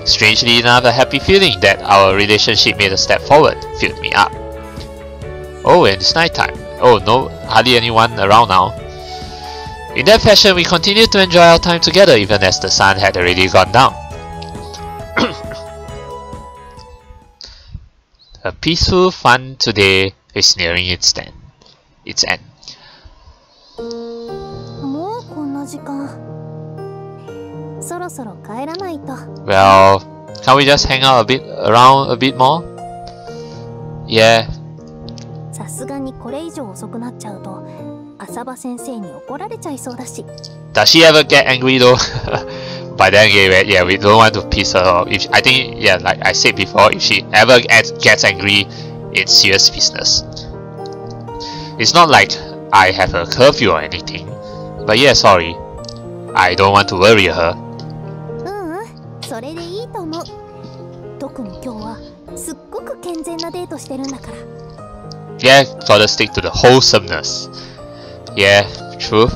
Strangely enough, a happy feeling that our relationship made a step forward filled me up. Oh, and it's night time. Oh no, hardly anyone around now. In that fashion, we continued to enjoy our time together even as the sun had already gone down. A peaceful fun today is nearing its end. Well, can't we just hang out a bit around a bit more? Yeah. Does she ever get angry though? By then, yeah, we don't want to piss her off. If I think, yeah, like I said before, if she ever gets angry, it's serious business. It's not like I have a curfew or anything, but yeah, sorry, I don't want to worry her. Yeah, gotta stick to the wholesomeness. Yeah, true.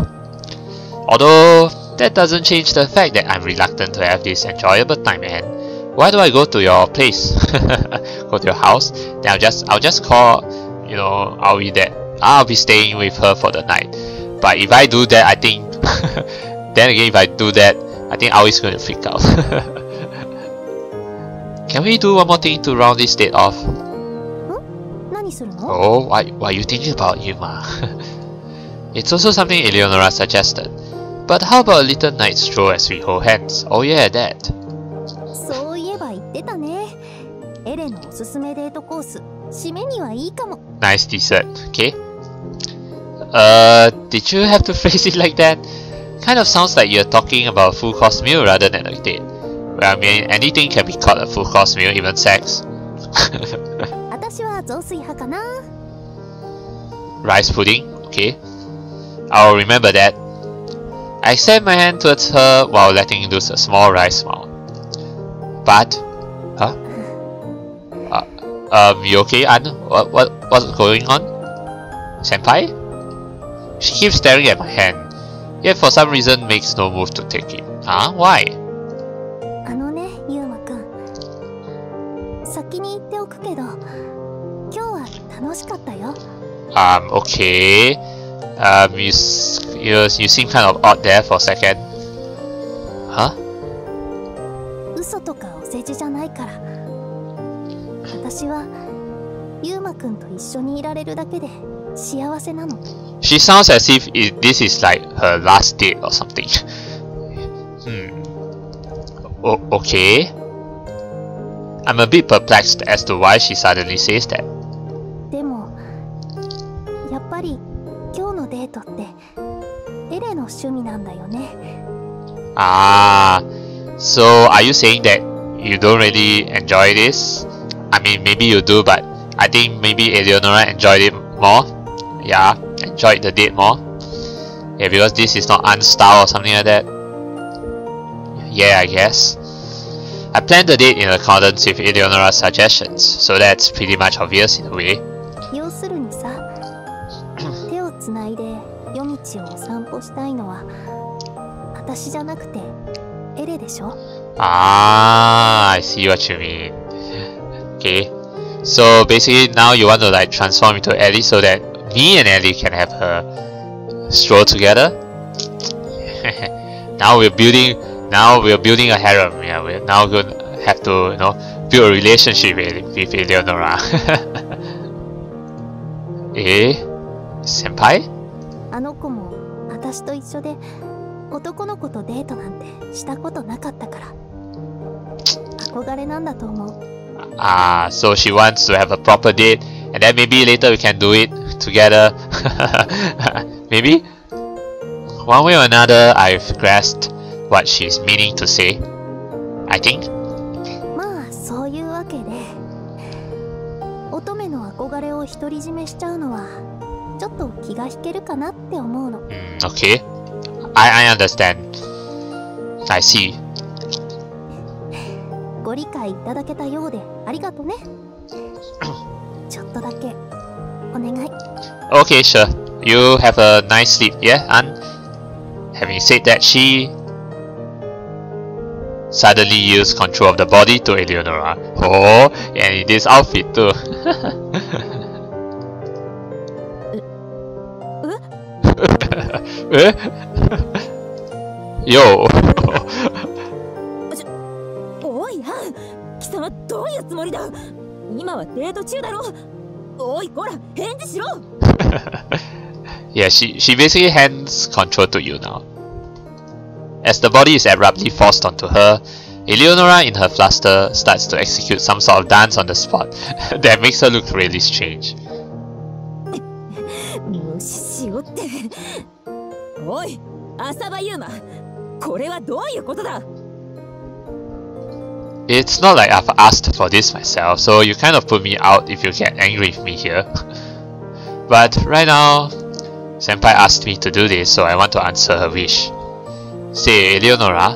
Although, that doesn't change the fact that I'm reluctant to have this enjoyable time. And why do I go to your place? Go to your house? Then I'll just call, you know, Aoi that I'll be staying with her for the night. But if I do that, I think... Then again, if I do that, I think Aoi's gonna freak out. Can we do one more thing to round this date off? Oh, what are you thinking about, Yuma? It's also something Eleonora suggested. But how about a little night stroll as we hold hands? Oh yeah, that. Nice dessert, okay? Did you have to phrase it like that? Kind of sounds like you're talking about a full course meal rather than a date. Well, I mean, anything can be called a full course meal, even sex. Rice pudding, okay. I'll remember that. I extend my hand towards her while letting loose a small wry smile. But... Huh? You okay, Ann? What's going on? Senpai? She keeps staring at my hand, yet for some reason makes no move to take it. Huh? Why? Okay... you seem kind of odd there for a second. Huh? She sounds as if this is like her last date or something. Okay. I'm a bit perplexed as to why she suddenly says that. Ah, so are you saying that you don't really enjoy this? I mean, maybe you do, but I think maybe Eleonora enjoyed it more. Yeah, enjoyed the date more. Yeah, because this is not unstyle or something like that. Yeah, I guess. I planned the date in accordance with Eleonora's suggestions, so that's pretty much obvious in a way. Ah, I see what you mean. Okay, so basically now you want to like transform into Elle so that me and Elle can have her stroll together. Now we're building a harem. Yeah, we're now gonna have to, you know, your relationship with Eleonora. Eh? Senpai? Ah, so she wants to have a proper date, and then maybe later we can do it together. Maybe? One way or another, I've grasped what she's meaning to say, I think. Okay, I understand. I see. Okay, sure. You have a nice sleep, yeah, Ann? Having said that, she suddenly used control of the body to Eleonora. Oh, and in this outfit too. Yo. Yeah, she basically hands control to you now. As the body is abruptly forced onto her, Eleonora, in her fluster, starts to execute some sort of dance on the spot that makes her look really strange. It's not like I've asked for this myself, so you kind of put me out if you get angry with me here. But right now, Senpai asked me to do this, so I want to answer her wish. Say, Eleonora.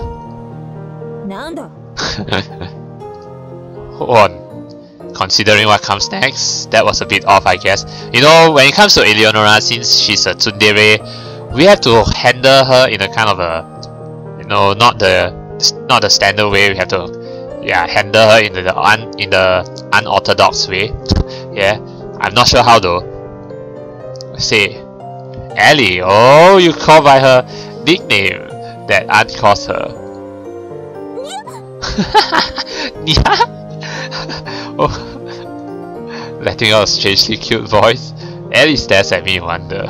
Hold on. Considering what comes next, that was a bit off, I guess. You know, when it comes to Eleonora, since she's a tsundere, we have to handle her in a kind of a, you know, not the standard way. We have to, yeah, handle her in the unorthodox way. Yeah, I'm not sure how though. Say, Elle. Oh, you call by her nickname that Aunt calls her. Oh, letting out a strangely cute voice, Elle stares at me in wonder.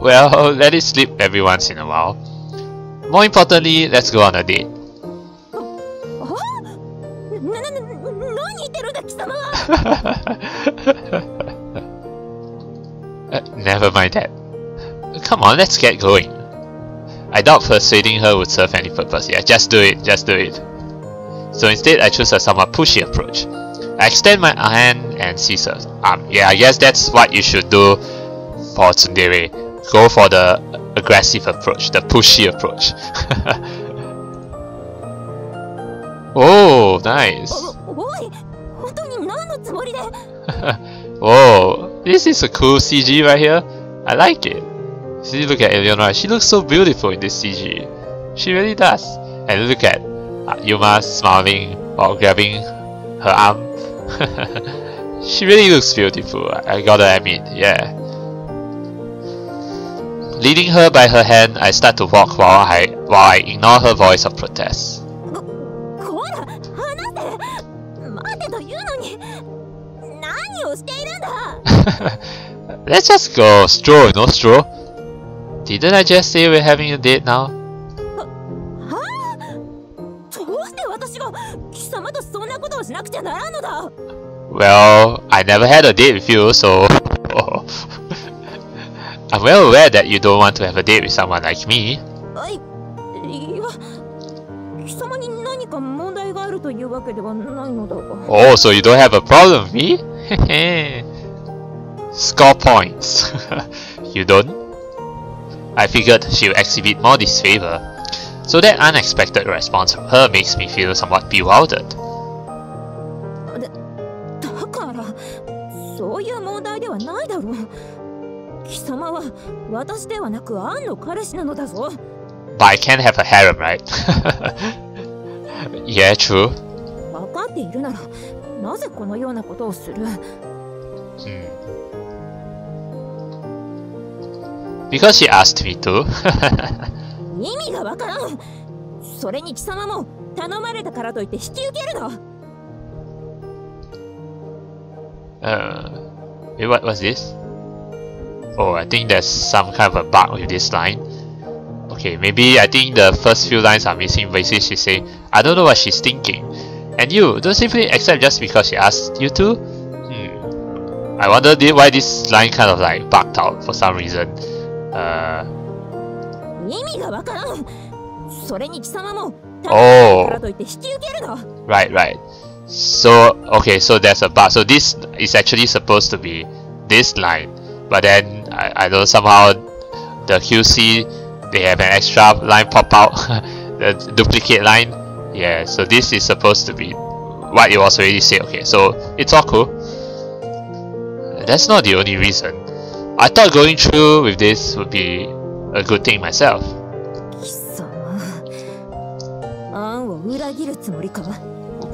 Well, let it slip every once in a while. More importantly, let's go on a date. Never mind that. Come on, let's get going. I doubt persuading her would serve any purpose. Yeah, just do it, just do it. So instead, I choose a somewhat pushy approach. I extend my hand and seize her arm. Yeah, I guess that's what you should do for tsundere. Go for the aggressive approach, the pushy approach. Oh, nice. Whoa, this is a cool CG right here. I like it. See, look at Eleonora. She looks so beautiful in this CG. She really does. And look at Yuma smiling while grabbing her arm. She really looks beautiful, I gotta admit, yeah. Leading her by her hand, I start to walk while I ignore her voice of protest. Let's just go, stroll, no stroll. Didn't I just say we're having a date now? Well, I never had a date with you, so... I'm well aware that you don't want to have a date with someone like me. Oh, so you don't have a problem with me? Score points. You don't? I figured she would exhibit more disfavor, so that unexpected response from her makes me feel somewhat bewildered. But I can't have a harem, right? Yeah, true. because she asked me to. 意味がわからん。それに貴様も頼まれたからといって引き受けるの。What was this? Oh, I think there's some kind of a bug with this line. Okay, maybe I think the first few lines are missing verses. She say, I don't know what she's thinking. And you, don't simply accept just because she asked you to? Hmm. I wonder why this line kind of like bugged out for some reason. 意味がわからん。それに貴様も、ただだからといって引き受けるの。 Right, right. So, okay, so there's a bug. So this is actually supposed to be this line. But then, I don't know, somehow the QC, they have an extra line pop out, the duplicate line. Yeah, so this is supposed to be what it was already said. Okay, so it's all cool. That's not the only reason. I thought going through with this would be a good thing myself.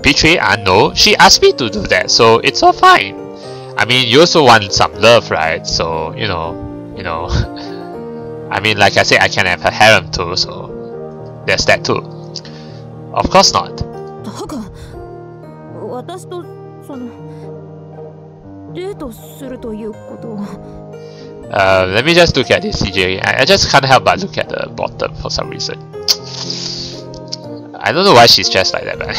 Betray Ann? No, she asked me to do that, so it's all fine. I mean, you also want some love, right? So, you know. I mean, like I said, I can have a harem too, so there's that too. Of course not. Let me just look at this CJ. I just can't help but look at the bottom for some reason. I don't know why she's dressed like that, man.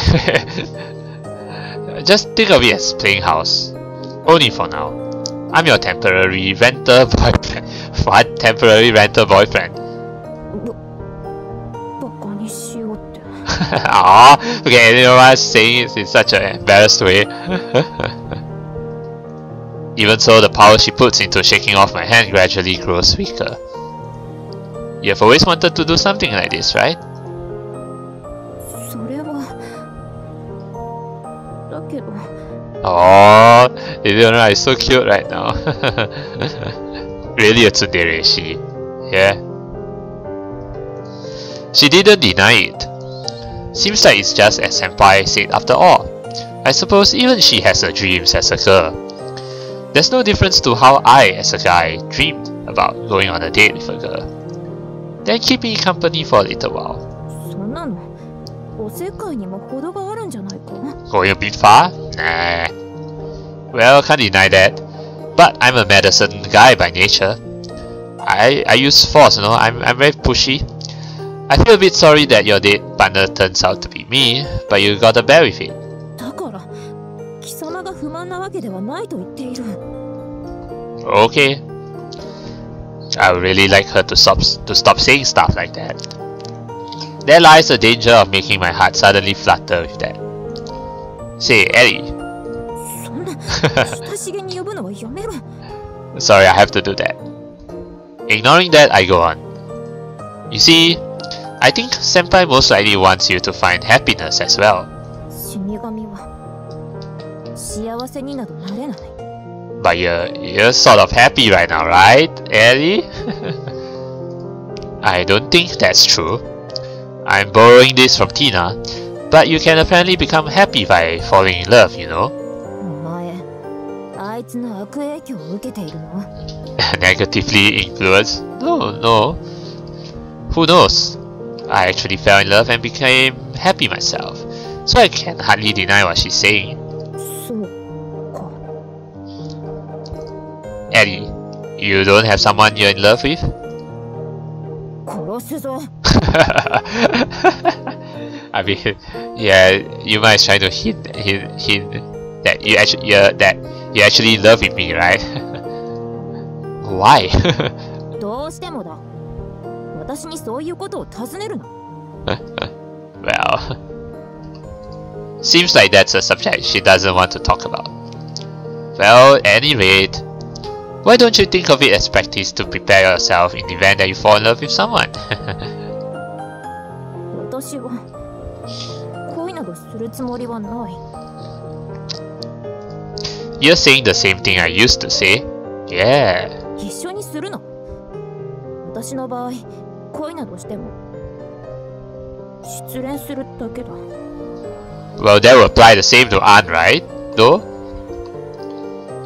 Just think of it as playing house. Only for now. I'm your temporary renter boyfriend. What? Temporary renter boyfriend? Aww, okay, Eleonora's saying it in such an embarrassed way. Even so, the power she puts into shaking off my hand gradually grows weaker. You have always wanted to do something like this, right? Oh, Eleonora is so cute right now. Really a tsundere, she. Yeah. She didn't deny it. Seems like it's just as Senpai said after all. I suppose even she has her dreams as a girl. There's no difference to how I, as a guy, dreamed about going on a date with a girl. Then keep me company for a little while. Going a bit far? Nah. Well, can't deny that. But I'm a medicine guy by nature. I use force, you know. I'm very pushy. I feel a bit sorry that your date partner turns out to be me, but you gotta bear with it. Okay. I would really like her to stop saying stuff like that. There lies the danger of making my heart suddenly flutter with that. Say, Ellie. Sorry, I have to do that. Ignoring that, I go on. You see, I think Senpai most likely wants you to find happiness as well. But you're sort of happy right now, right, Ellie? I don't think that's true. I'm borrowing this from Tina, but you can apparently become happy by falling in love, you know? Negatively influenced? No. Who knows? I actually fell in love and became happy myself, so I can hardly deny what she's saying. Ellie, you don't have someone you're in love with? I mean, yeah, Yuma is trying to hint that you actually in love with me, right? Why? Well, seems like that's a subject she doesn't want to talk about. Well, at any rate, why don't you think of it as practice to prepare yourself in the event that you fall in love with someone? You're saying the same thing I used to say. Yeah. Well, that would apply the same to Ann, right? Though?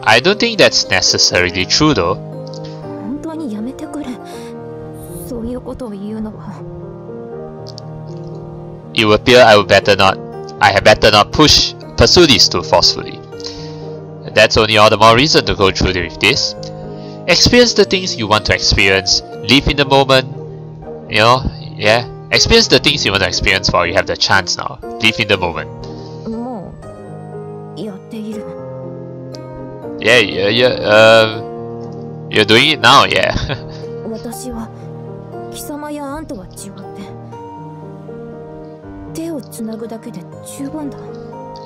I don't think that's necessarily true, though. ことを言うのは。 It would appear I had better not pursue this too forcefully. That's only all the more reason to go through with this. Experience the things you want to experience. Live in the moment. You know, yeah. Experience the things you want to experience while you have the chance now. Live in the moment. You're doing it now, yeah.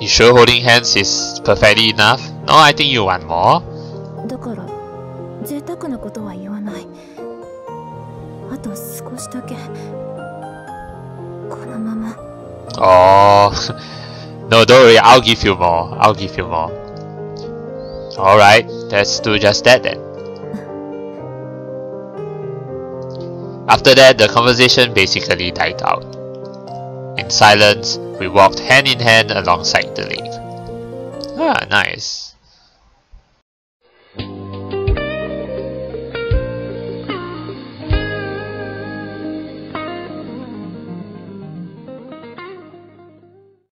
You sure holding hands is perfectly enough? No, I think you want more. Oh, no, don't worry, I'll give you more. Alright, let's do just that then. After that, the conversation basically died out. In silence, we walked hand in hand alongside the lake. Ah, nice.